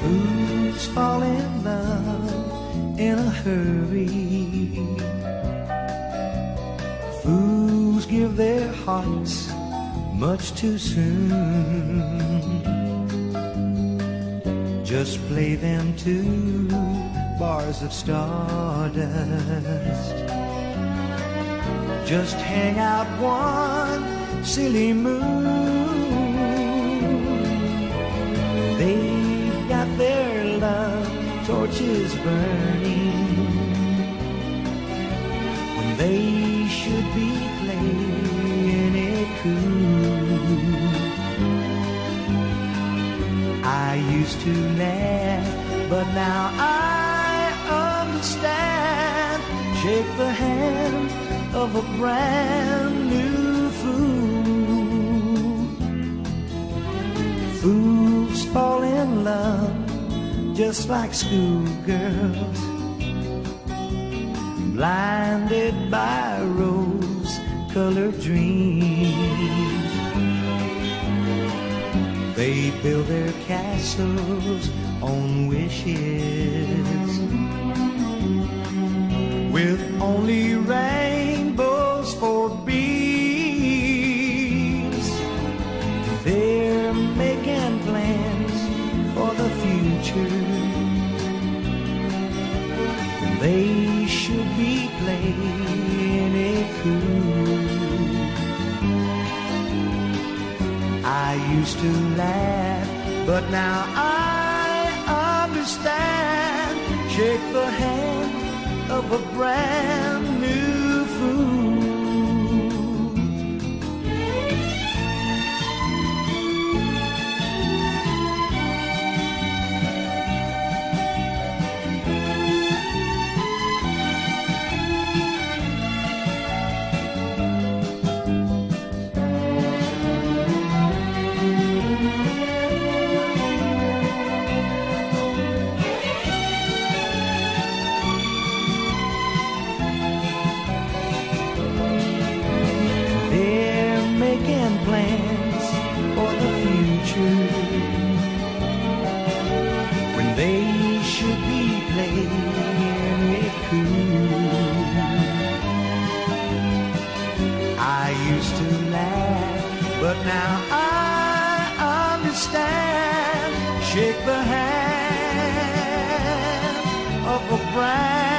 Fools fall in love in a hurry. Fools give their hearts much too soon. Just play them to bars of stardust. Just hang out one silly moon. They've got their love torches burning when they should be playing it cool. I used to laugh, but now I understand. Shake the hand of a brand new fool. Fools fall in love just like schoolgirls, blinded by rose-colored dreams. They build their castles on wishes with only rain for bees. They're making plans for the future. They should be playing it cool. I used to laugh, but now I understand. Shake the hand of a brand new fool. But now I understand. Shake the hand of a bride.